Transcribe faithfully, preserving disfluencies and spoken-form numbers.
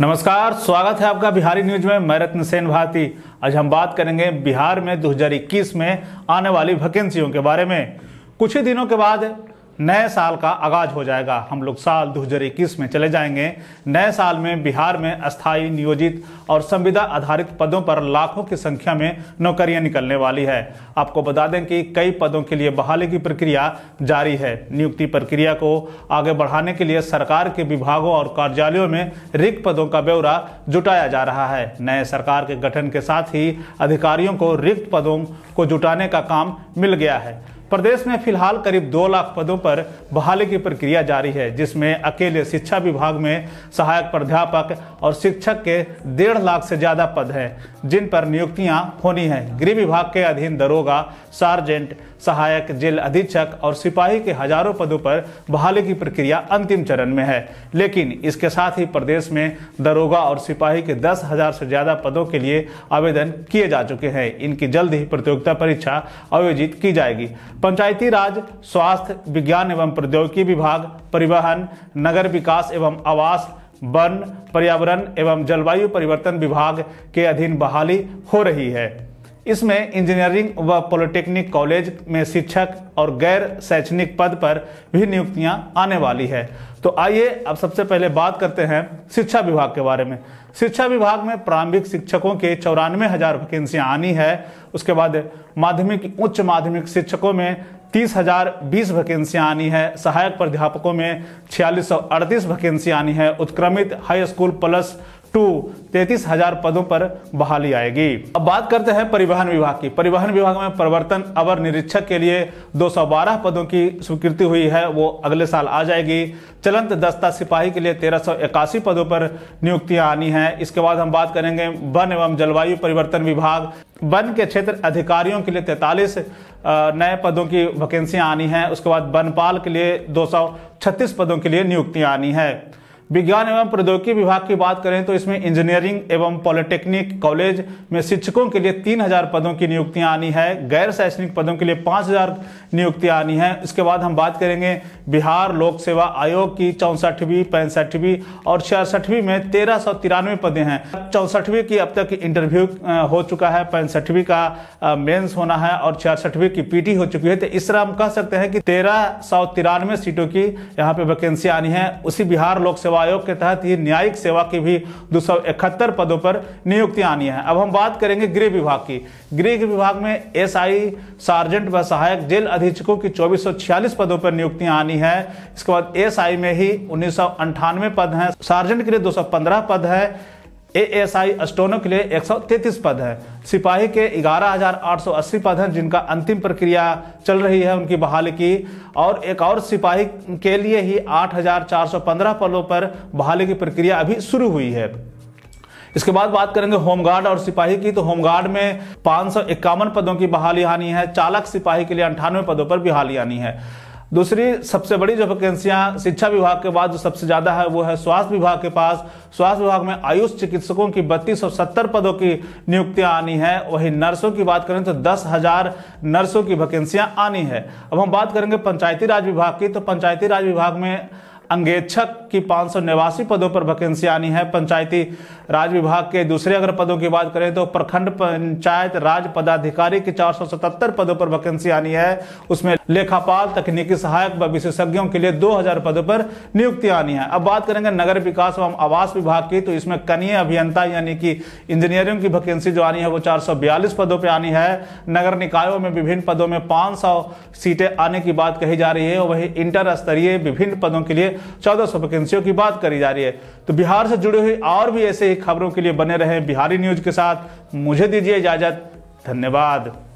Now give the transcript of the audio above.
नमस्कार, स्वागत है आपका बिहारी न्यूज में। मैं रत्न सेन भारती। आज हम बात करेंगे बिहार में दो हज़ार इक्कीस में आने वाली वैकेंसियों के बारे में। कुछ ही दिनों के बाद नए साल का आगाज हो जाएगा। हम लोग साल दो हज़ार इक्कीस में चले जाएंगे। नए साल में बिहार में अस्थायी, नियोजित और संविदा आधारित पदों पर लाखों की संख्या में नौकरियां निकलने वाली है। आपको बता दें कि कई पदों के लिए बहाली की प्रक्रिया जारी है। नियुक्ति प्रक्रिया को आगे बढ़ाने के लिए सरकार के विभागों और कार्यालयों में रिक्त पदों का ब्यौरा जुटाया जा रहा है। नए सरकार के गठन के साथ ही अधिकारियों को रिक्त पदों को जुटाने का काम मिल गया है। प्रदेश में फिलहाल करीब दो लाख पदों पर बहाली की प्रक्रिया जारी है, जिसमें अकेले शिक्षा विभाग में सहायक प्राध्यापक और शिक्षक के डेढ़ लाख से ज़्यादा पद हैं, जिन पर नियुक्तियां होनी हैं। गृह विभाग के अधीन दरोगा, सार्जेंट, सहायक जेल अधीक्षक और सिपाही के हजारों पदों पर बहाली की प्रक्रिया अंतिम चरण में है। लेकिन इसके साथ ही प्रदेश में दरोगा और सिपाही के दस हजार से ज़्यादा पदों के लिए आवेदन किए जा चुके हैं। इनकी जल्द ही प्रतियोगिता परीक्षा आयोजित की जाएगी। पंचायती राज, स्वास्थ्य, विज्ञान एवं प्रौद्योगिकी विभाग, परिवहन, नगर विकास एवं आवास, वन, पर्यावरण एवं जलवायु परिवर्तन विभाग के अधीन बहाली हो रही है। इसमें इंजीनियरिंग व पॉलिटेक्निक कॉलेज में शिक्षक और गैर शैक्षणिक पद पर भी नियुक्तियां आने वाली है। तो आइए अब सबसे पहले बात करते हैं शिक्षा विभाग के बारे में। शिक्षा विभाग में प्रारंभिक शिक्षकों के चौरानवे हजार वैकेंसियां आनी है। उसके बाद माध्यमिक, उच्च माध्यमिक शिक्षकों में तीस हजार बीस वैकेंसियाँ आनी है। सहायक प्राध्यापकों में छियालीस सौ अड़तीस वैकेंसियाँ आनी है। उत्क्रमित हाई स्कूल प्लस टू तैतीस हजार पदों पर बहाली आएगी। अब बात करते हैं परिवहन विभाग की। परिवहन विभाग में प्रवर्तन अवर निरीक्षक के लिए दो सौ बारह पदों की स्वीकृति हुई है, वो अगले साल आ जाएगी। चलंत दस्ता सिपाही के लिए तेरह सौ इक्यासी पदों पर नियुक्तियां आनी है। इसके बाद हम बात करेंगे वन एवं जलवायु परिवर्तन विभाग। वन के क्षेत्र अधिकारियों के लिए तैंतालीस नए पदों की वैकेंसियां आनी है। उसके बाद वनपाल के लिए दो सौ छत्तीस पदों के लिए नियुक्तियां आनी है। विज्ञान एवं प्रौद्योगिकी विभाग की बात करें तो इसमें इंजीनियरिंग एवं पॉलिटेक्निक कॉलेज में शिक्षकों के लिए तीन हज़ार पदों की नियुक्तियां आनी है। गैर शैक्षणिक पदों के लिए पाँच हज़ार नियुक्तियां आनी है। इसके बाद हम बात करेंगे बिहार लोक सेवा आयोग की। चौंसठवीं, पैंसठवीं और छियासठवीं में तेरह सौ तिरानवे पदे हैं। चौंसठवीं की अब तक इंटरव्यू हो चुका है, पैंसठवीं का मेन्स होना है और छियासठवीं की पीटी हो चुकी है। तो इस तरह हम कह सकते हैं कि तेरह सौ तिरानवे सीटों की यहाँ पे वैकेंसी आनी है। उसी बिहार लोक सेवा आयोग के तहत ही न्यायिक सेवा की भी दो सौ इकहत्तर पदों पर नियुक्तियां आनी है। अब हम बात करेंगे गृह विभाग की। गृह विभाग में एसआई, सार्जेंट व सहायक जेल अधीक्षकों की चौबीस सौ छियालीस पदों पर नियुक्तियां आनी है। इसके बाद एसआई में ही उन्नीस सौ अंठानवे पद हैं। सार्जेंट के लिए दो सौ पंद्रह पद है। एएसआई अस्टोनों के लिए एक सौ तैंतीस पद है। सिपाही के ग्यारह हज़ार आठ सौ अस्सी पद हैं, जिनका अंतिम प्रक्रिया चल रही है उनकी बहाली की। और एक और सिपाही के लिए ही आठ हज़ार चार सौ पंद्रह पदों पर बहाली की प्रक्रिया अभी शुरू हुई है। इसके बाद बात करेंगे होमगार्ड और सिपाही की। तो होमगार्ड में पाँच सौ इक्यावन पदों की बहाली आनी है। चालक सिपाही के लिए अंठानवे पदों पर बहाली आनी है। दूसरी सबसे बड़ी जो वैकेंसियां शिक्षा विभाग के बाद जो सबसे ज़्यादा है वो है स्वास्थ्य विभाग के पास। स्वास्थ्य विभाग में आयुष चिकित्सकों की बत्तीस सौ सत्तर पदों की नियुक्तियां आनी है। वहीं नर्सों की बात करें तो दस हज़ार नर्सों की वैकेंसियां आनी है। अब हम बात करेंगे पंचायती राज विभाग की। तो पंचायती राज विभाग में अंगेक्षक की पाँच सौ नवासी पदों पर वैकेंसी आनी है। पंचायती राज विभाग के दूसरे अगर पदों की बात करें तो प्रखंड पंचायत राज पदाधिकारी की चार सौ सतहत्तर पदों पर वैकेंसी आनी है। उसमें लेखापाल, तकनीकी सहायक व विशेषज्ञों के लिए दो हज़ार पदों पर नियुक्ति आनी है। अब बात करेंगे नगर विकास एवं आवास विभाग की। तो इसमें कनीय अभियंता यानी कि इंजीनियरिंग की वैकेंसी जो आनी है वो चार सौ बयालीस पदों पर आनी है। नगर निकायों में विभिन्न पदों में पाँच सौ सीटें आने की बात कही जा रही है। वहीं इंटर स्तरीय विभिन्न पदों के लिए चौदह सौ वैकेंसियों की बात करी जा रही है। तो बिहार से जुड़ी हुई और भी ऐसे ही खबरों के लिए बने रहें बिहारी न्यूज के साथ। मुझे दीजिए इजाजत। धन्यवाद।